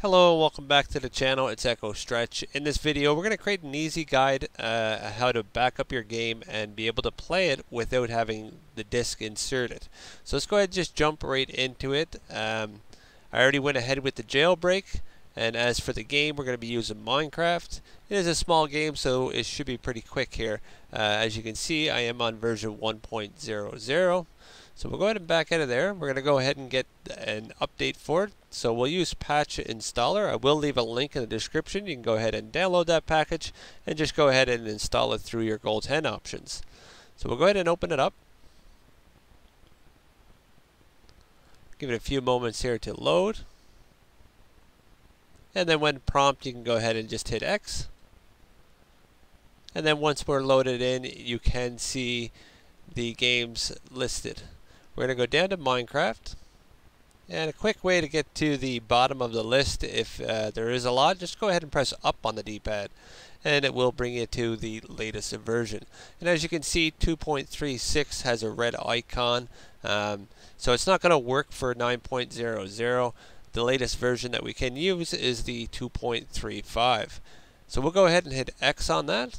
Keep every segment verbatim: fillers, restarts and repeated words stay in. Hello, welcome back to the channel. It's Echo Stretch. In this video, we're going to create an easy guide uh, how to back up your game and be able to play it without having the disk inserted. So let's go ahead and just jump right into it. Um, I already went ahead with the jailbreak, and as for the game, we're going to be using Minecraft. It is a small game, so it should be pretty quick here. Uh, as you can see, I am on version one point zero zero. So we'll go ahead and back out of there. We're going to go ahead and get an update for it. So we'll use Patch Installer. I will leave a link in the description. You can go ahead and download that package and just go ahead and install it through your GoldHEN options. So we'll go ahead and open it up. Give it a few moments here to load. And then when prompt, you can go ahead and just hit X. And then once we're loaded in, you can see the games listed. We're going to go down to Minecraft, and a quick way to get to the bottom of the list, if uh, there is a lot, just go ahead and press up on the D-pad, and it will bring you to the latest version. And as you can see, two point three six has a red icon, um, so it's not going to work for nine point zero zero. The latest version that we can use is the two point three five. So we'll go ahead and hit X on that,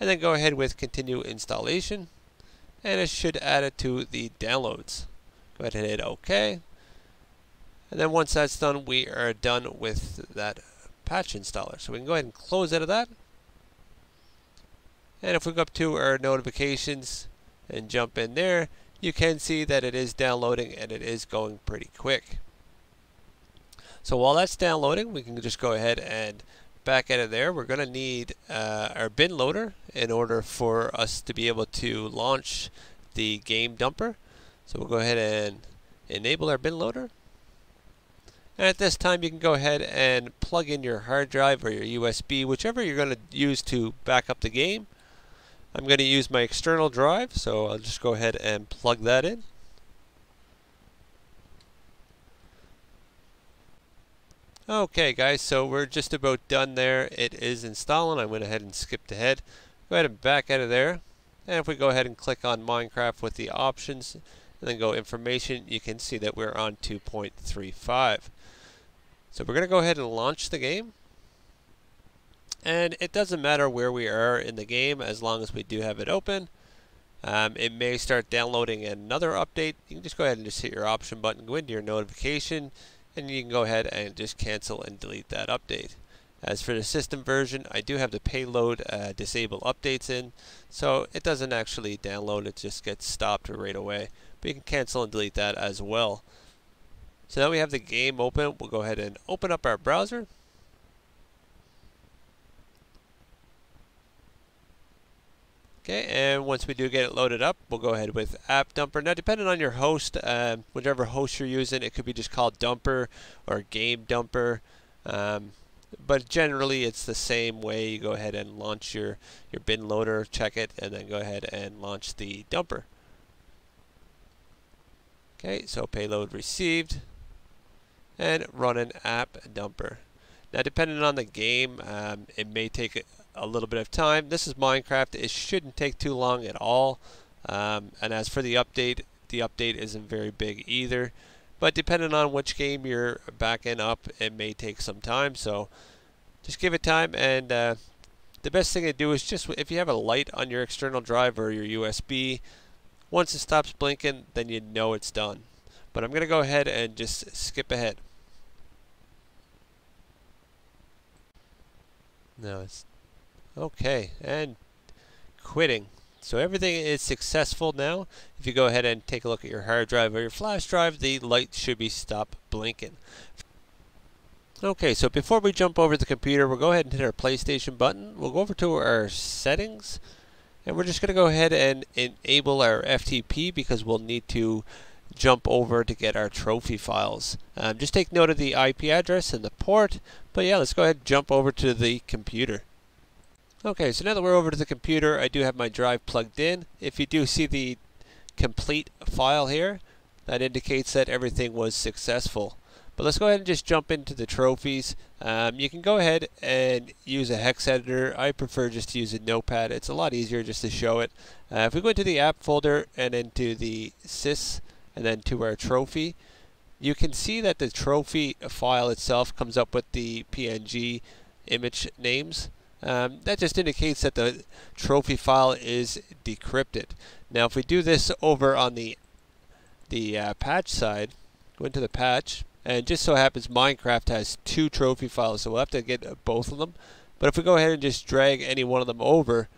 and then go ahead with continue installation. And it should add it to the downloads. Go ahead and hit OK. And then once that's done, we are done with that patch installer. So we can go ahead and close out of that. And if we go up to our notifications and jump in there, you can see that it is downloading and it is going pretty quick. So while that's downloading, we can just go ahead and back out of there. We're going to need uh, our bin loader in order for us to be able to launch the GameDumper. So we'll go ahead and enable our bin loader. And at this time, you can go ahead and plug in your hard drive or your U S B, whichever you're going to use to back up the game. I'm going to use my external drive, so I'll just go ahead and plug that in. Okay guys, so we're just about done there. It is installing. I went ahead and skipped ahead. Go ahead and back out of there. And if we go ahead and click on Minecraft with the options and then go information, you can see that we're on two point three five. So we're going to go ahead and launch the game. And it doesn't matter where we are in the game as long as we do have it open. Um, it may start downloading another update. You can just go ahead and just hit your option button, go into your notification, and you can go ahead and just cancel and delete that update. As for the system version, I do have the payload uh, disable updates in, so it doesn't actually download, it just gets stopped right away. But you can cancel and delete that as well. So now we have the game open, we'll go ahead and open up our browser. Okay, and once we do get it loaded up, we'll go ahead with AppDumper. Now, depending on your host, um, whichever host you're using, it could be just called Dumper or GameDumper. Um, but generally, it's the same way. You go ahead and launch your, your bin loader, check it, and then go ahead and launch the dumper. Okay, so payload received. And run an AppDumper. Now, depending on the game, um, it may take a a little bit of time. This is Minecraft. It shouldn't take too long at all. Um, and as for the update, the update isn't very big either. But depending on which game you're backing up, it may take some time. So just give it time. And uh, the best thing to do is just if you have a light on your external drive or your U S B, once it stops blinking, then you know it's done. But I'm going to go ahead and just skip ahead. No, it's okay, and quitting. So everything is successful now. If you go ahead and take a look at your hard drive or your flash drive, the light should be stopped blinking. Okay, so before we jump over to the computer, we'll go ahead and hit our PlayStation button. We'll go over to our settings, and we're just going to go ahead and enable our F T P because we'll need to jump over to get our trophy files. Um, just take note of the I P address and the port, but yeah, let's go ahead and jump over to the computer. Okay, so now that we're over to the computer, I do have my drive plugged in. If you do see the complete file here, that indicates that everything was successful. But let's go ahead and just jump into the trophies. Um, you can go ahead and use a hex editor. I prefer just to use a notepad. It's a lot easier just to show it. Uh, if we go into the app folder and into the sys and then to our trophy, You can see that the trophy file itself comes up with the P N G image names. Um, that just indicates that the trophy file is decrypted. Now if we do this over on the the uh, patch side, go into the patch, and just so happens Minecraft has two trophy files, so we'll have to get both of them. But if we go ahead and just drag any one of them over,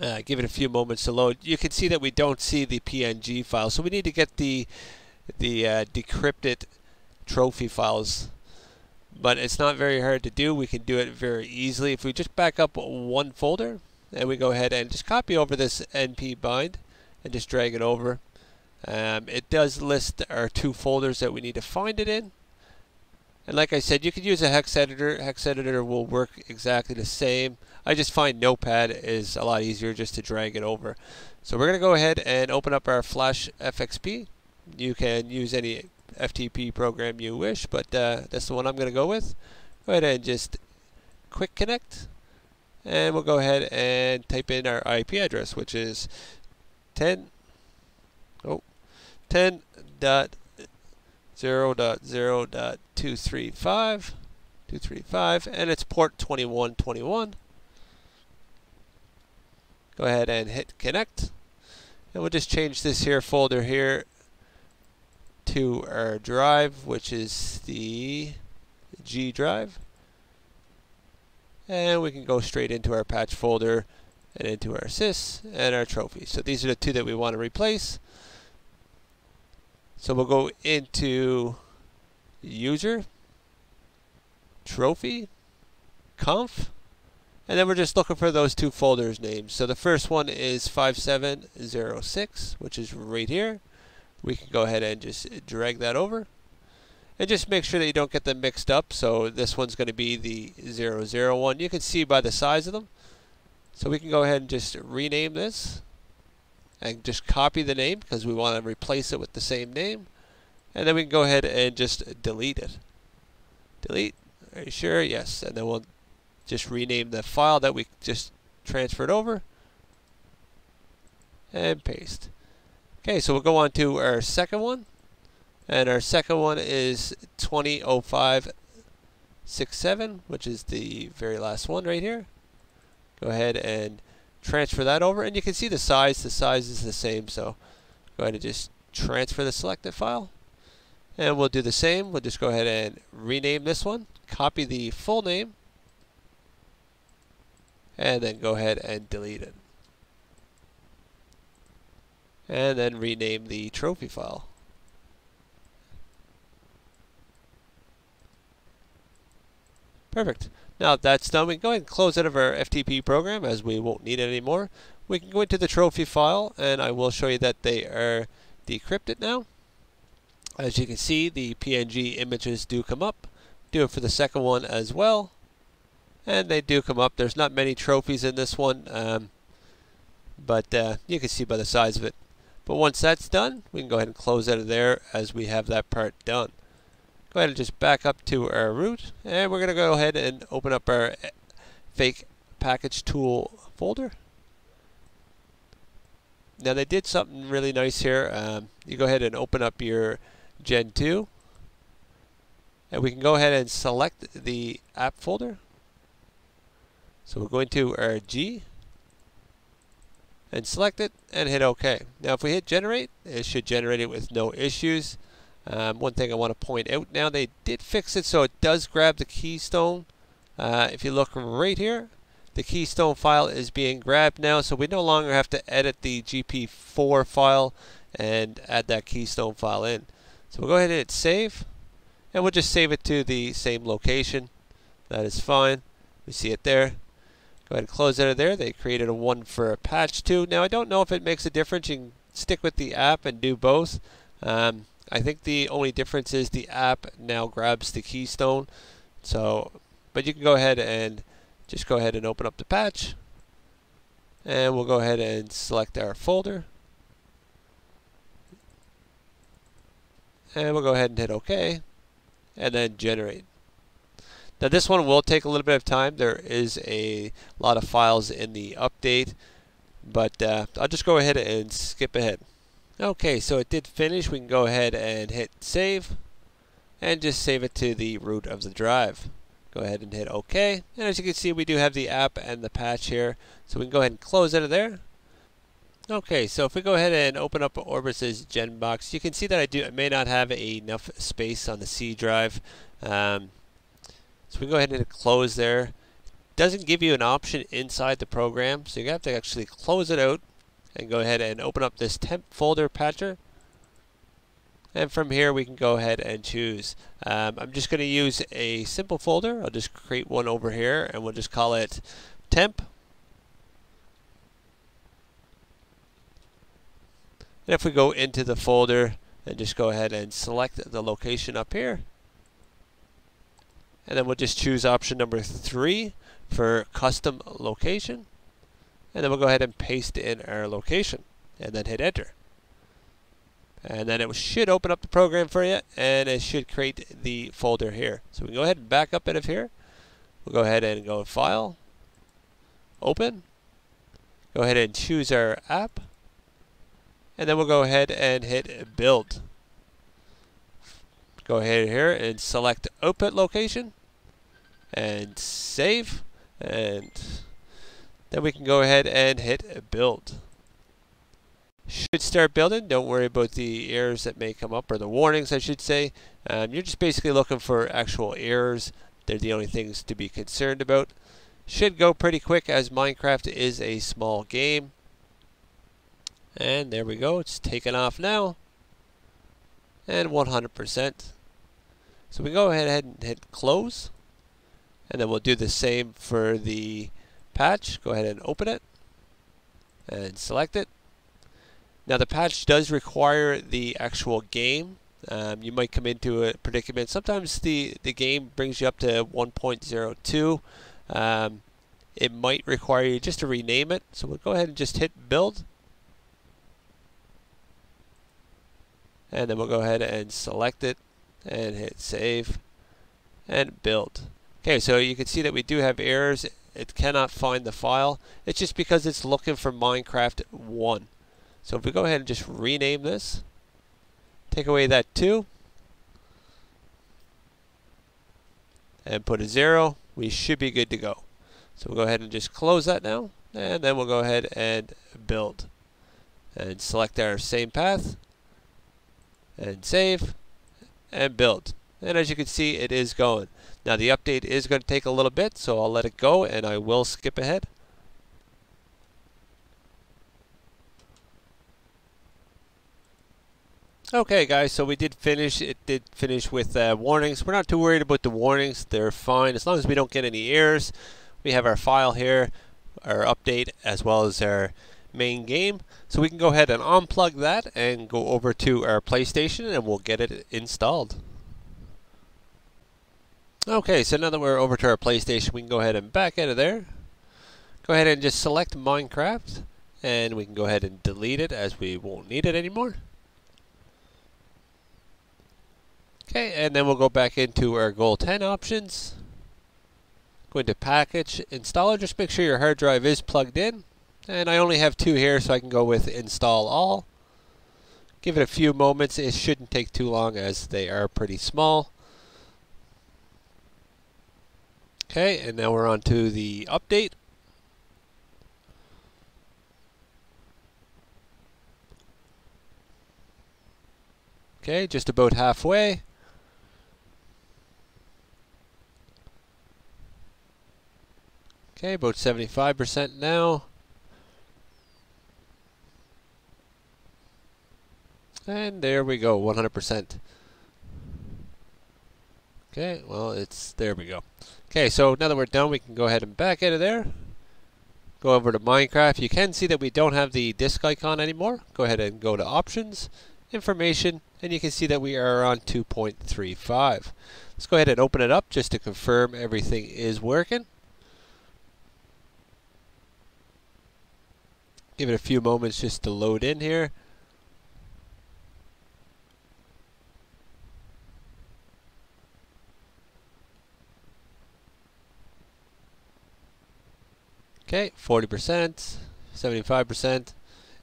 uh, give it a few moments to load, you can see that we don't see the P N G file, so we need to get the the uh, decrypted trophy files. But it's not very hard to do. We can do it very easily. If we just back up one folder and we go ahead and just copy over this N P bind and just drag it over. Um, it does list our two folders that we need to find it in. And like I said, you could use a hex editor. Hex editor will work exactly the same. I just find Notepad is a lot easier just to drag it over. So we're going to go ahead and open up our Flash F X P. You can use any F T P program you wish, but uh, that's the one I'm going to go with. Go ahead and just quick connect, and we'll go ahead and type in our I P address, which is ten dot zero dot zero dot two thirty-five, and it's port twenty-one twenty-one. Go ahead and hit connect, and we'll just change this here folder here to our drive, which is the G drive, and we can go straight into our patch folder and into our sys and our trophy. So these are the two that we want to replace. So we'll go into user, trophy, conf, and then we're just looking for those two folders names. So the first one is five seven zero six, which is right here. We can go ahead and just drag that over, and just make sure that you don't get them mixed up. So this one's going to be the zero zero one. You can see by the size of them. So we can go ahead and just rename this and just copy the name, because we want to replace it with the same name. And then we can go ahead and just delete it. Delete. Are you sure? Yes. And then we'll just rename the file that we just transferred over and paste. Okay, so we'll go on to our second one, and our second one is twenty oh five sixty-seven, which is the very last one right here. Go ahead and transfer that over, and you can see the size. The size is the same, so go ahead and just transfer the selected file, and we'll do the same. We'll just go ahead and rename this one, copy the full name, and then go ahead and delete it. And then rename the trophy file. Perfect. Now that's done, we can go ahead and close out of our F T P program, as we won't need it anymore. We can go into the trophy file, and I will show you that they are decrypted now. As you can see, the P N G images do come up. Do it for the second one as well. And they do come up. There's not many trophies in this one, um, but uh, you can see by the size of it. But once that's done, we can go ahead and close out of there, as we have that part done. Go ahead and just back up to our root, and we're going to go ahead and open up our fake package tool folder. Now they did something really nice here. Um, you go ahead and open up your Gen two, and we can go ahead and select the app folder. So we'll go into our G and select it and hit OK. Now if we hit generate, it should generate it with no issues. Um, one thing I want to point out now, they did fix it so it does grab the keystone. Uh, if you look right here, the keystone file is being grabbed now, so we no longer have to edit the G P four file and add that keystone file in. So we'll go ahead and hit save, and we'll just save it to the same location. That is fine. We see it there. Go ahead and close out of there. They created a one for a patch too. Now I don't know if it makes a difference. You can stick with the app and do both. Um, I think the only difference is the app now grabs the keystone. So, but you can go ahead and just go ahead and open up the patch. And we'll go ahead and select our folder. And we'll go ahead and hit OK. And then generate. Now this one will take a little bit of time. There is a lot of files in the update, but uh, I'll just go ahead and skip ahead. Okay, so it did finish. We can go ahead and hit save and just save it to the root of the drive. Go ahead and hit OK, and as you can see, we do have the app and the patch here, so we can go ahead and close out of there. Okay, so if we go ahead and open up Orbis's GenBox, you can see that I do I may not have enough space on the C drive, um, so we can go ahead and hit close there. It doesn't give you an option inside the program, so you have to actually close it out and go ahead and open up this temp folder patcher. And from here we can go ahead and choose. Um, I'm just going to use a simple folder. I'll just create one over here and we'll just call it temp. And if we go into the folder and just go ahead and select the location up here. And then we'll just choose option number three for custom location. And then we'll go ahead and paste in our location and then hit enter. And then it should open up the program for you, and it should create the folder here. So we can go ahead and back up out of here. We'll go ahead and go File, Open. Go ahead and choose our app. And then we'll go ahead and hit Build. Go ahead here and select Output Location. And Save. And then we can go ahead and hit Build. Should start building. Don't worry about the errors that may come up, or the warnings I should say. Um, you're just basically looking for actual errors. They're the only things to be concerned about. Should go pretty quick as Minecraft is a small game. And there we go. It's taken off now. And one hundred percent. So we go ahead and hit close. And then we'll do the same for the patch. Go ahead and open it. And select it. Now the patch does require the actual game. Um, you might come into a predicament. Sometimes the, the game brings you up to one point oh two. Um, it might require you just to rename it. So we'll go ahead and just hit build. And then we'll go ahead and select it and hit save and build. Okay, so you can see that we do have errors. It cannot find the file. It's just because it's looking for Minecraft one. So if we go ahead and just rename this, take away that two, and put a zero, we should be good to go. So we'll go ahead and just close that now, and then we'll go ahead and build. And select our same path, and save, and build. And as you can see, it is going. Now the update is going to take a little bit, so I'll let it go, and I will skip ahead. Okay guys, so we did finish. It did finish with uh, warnings. We're not too worried about the warnings. They're fine. As long as we don't get any errors, we have our file here, our update, as well as our main game. So we can go ahead and unplug that and go over to our PlayStation and we'll get it installed. Okay, so now that we're over to our PlayStation, we can go ahead and back out of there. Go ahead and just select Minecraft and we can go ahead and delete it as we won't need it anymore. Okay, and then we'll go back into our GoldHEN options. Go into package installer. Just make sure your hard drive is plugged in. And I only have two here, so I can go with install all. Give it a few moments. It shouldn't take too long as they are pretty small. Okay, and now we're on to the update. Okay, just about halfway. Okay, about seventy-five percent now. And there we go, one hundred percent. Okay, well, it's, there we go. Okay, so now that we're done, we can go ahead and back out of there. Go over to Minecraft. You can see that we don't have the disk icon anymore. Go ahead and go to Options, Information, and you can see that we are on two point three five. Let's go ahead and open it up just to confirm everything is working. Give it a few moments just to load in here. Okay, forty percent, seventy-five percent,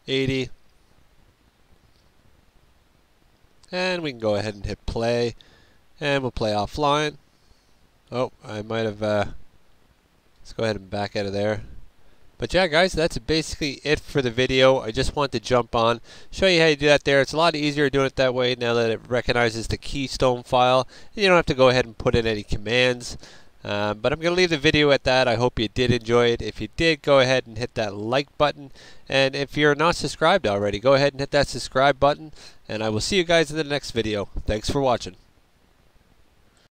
eighty, and we can go ahead and hit play, and we'll play offline. Oh, I might have, uh, let's go ahead and back out of there. But yeah guys, that's basically it for the video. I just want to jump on, show you how you do that there. It's a lot easier doing it that way now that it recognizes the keystone file. You don't have to go ahead and put in any commands. Um, but I'm going to leave the video at that. I hope you did enjoy it. If you did, go ahead and hit that like button. And if you're not subscribed already, go ahead and hit that subscribe button. And I will see you guys in the next video. Thanks for watching.